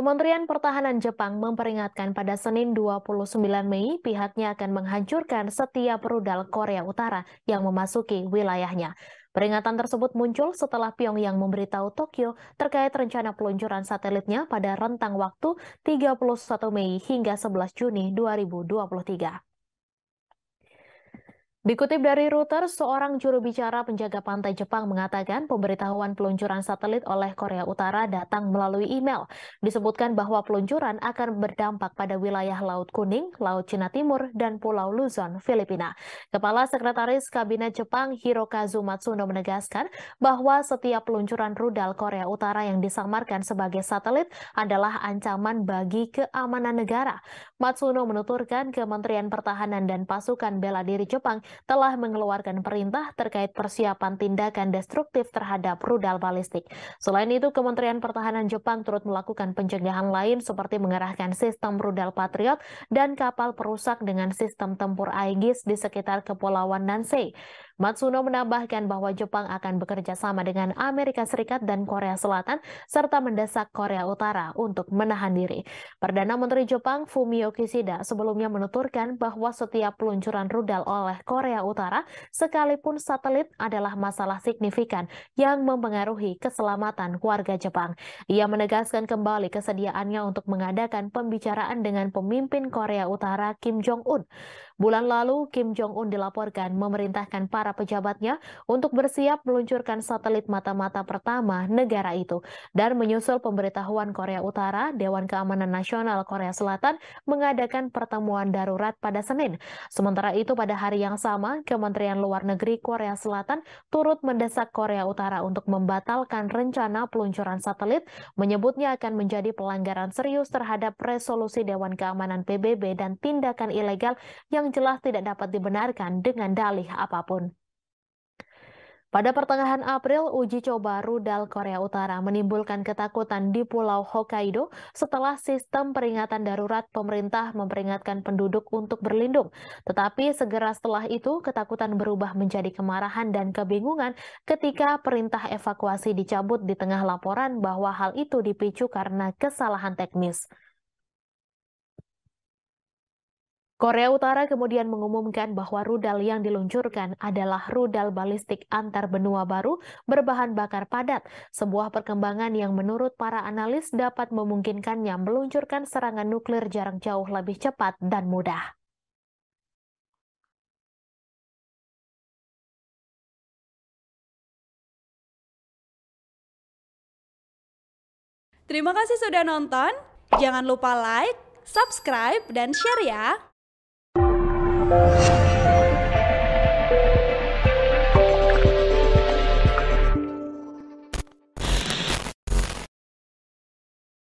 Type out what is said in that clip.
Kementerian Pertahanan Jepang memperingatkan pada Senin 29 Mei pihaknya akan menghancurkan setiap rudal Korea Utara yang memasuki wilayahnya. Peringatan tersebut muncul setelah Pyongyang memberitahu Tokyo terkait rencana peluncuran satelitnya pada rentang waktu 31 Mei hingga 11 Juni 2023. Dikutip dari Reuters, seorang juru bicara penjaga pantai Jepang mengatakan pemberitahuan peluncuran satelit oleh Korea Utara datang melalui email. Disebutkan bahwa peluncuran akan berdampak pada wilayah Laut Kuning, Laut China Timur, dan Pulau Luzon, Filipina. Kepala Sekretaris Kabinet Jepang Hirokazu Matsuno menegaskan bahwa setiap peluncuran rudal Korea Utara yang disamarkan sebagai satelit adalah ancaman bagi keamanan negara. Matsuno menuturkan Kementerian Pertahanan dan Pasukan Bela Diri Jepang telah mengeluarkan perintah terkait persiapan tindakan destruktif terhadap rudal balistik. Selain itu, Kementerian Pertahanan Jepang turut melakukan pencegahan lain seperti mengerahkan sistem rudal Patriot dan kapal perusak dengan sistem tempur Aegis di sekitar Kepulauan Nansei. Matsuno menambahkan bahwa Jepang akan bekerja sama dengan Amerika Serikat dan Korea Selatan serta mendesak Korea Utara untuk menahan diri. Perdana Menteri Jepang Fumio Kishida sebelumnya menuturkan bahwa setiap peluncuran rudal oleh Korea Utara, sekalipun satelit, adalah masalah signifikan yang mempengaruhi keselamatan warga Jepang. Ia menegaskan kembali kesediaannya untuk mengadakan pembicaraan dengan pemimpin Korea Utara Kim Jong-un. Bulan lalu, Kim Jong-un dilaporkan memerintahkan para pejabatnya untuk bersiap meluncurkan satelit mata-mata pertama negara itu. Dan menyusul pemberitahuan Korea Utara, Dewan Keamanan Nasional Korea Selatan mengadakan pertemuan darurat pada Senin. Sementara itu pada hari yang sama, Kementerian Luar Negeri Korea Selatan turut mendesak Korea Utara untuk membatalkan rencana peluncuran satelit, menyebutnya akan menjadi pelanggaran serius terhadap resolusi Dewan Keamanan PBB dan tindakan ilegal yang jelas tidak dapat dibenarkan dengan dalih apapun. Pada pertengahan April, uji coba rudal Korea Utara menimbulkan ketakutan di Pulau Hokkaido setelah sistem peringatan darurat pemerintah memperingatkan penduduk untuk berlindung. Tetapi segera setelah itu, ketakutan berubah menjadi kemarahan dan kebingungan ketika perintah evakuasi dicabut di tengah laporan bahwa hal itu dipicu karena kesalahan teknis. Korea Utara kemudian mengumumkan bahwa rudal yang diluncurkan adalah rudal balistik antar benua baru berbahan bakar padat, sebuah perkembangan yang menurut para analis dapat memungkinkannya meluncurkan serangan nuklir jarak jauh lebih cepat dan mudah. Terima kasih sudah nonton, jangan lupa like, subscribe, dan share ya!